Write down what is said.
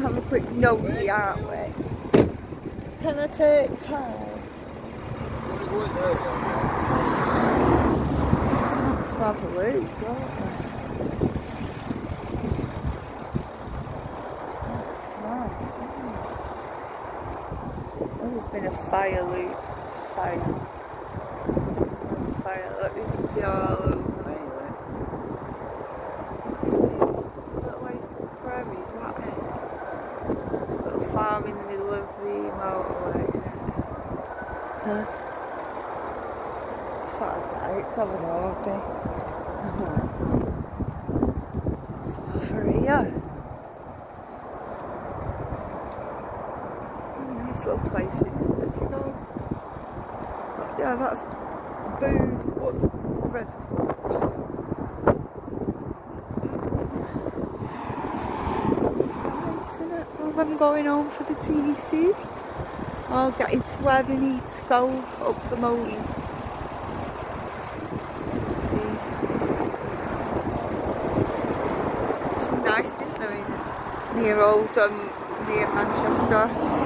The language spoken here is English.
gonna have a quick nosy, aren't we? Can I take Ted? Let's have a look, don't we? There's been a fire loop. Fire. Look, you can see all over the way. Look. See, that way's called Prairie, is that it? Little farm in the middle of the motorway. Huh? It's not right, it's over there, okay. It's over here. Little places in there to go. But yeah, that's Booth Wood Reservoir. Nice, isn't it? Well, them going home for the TDC. I'll get into where they need to go up the mountain. Let's see. Some nice bit there in near Oldham, near Manchester.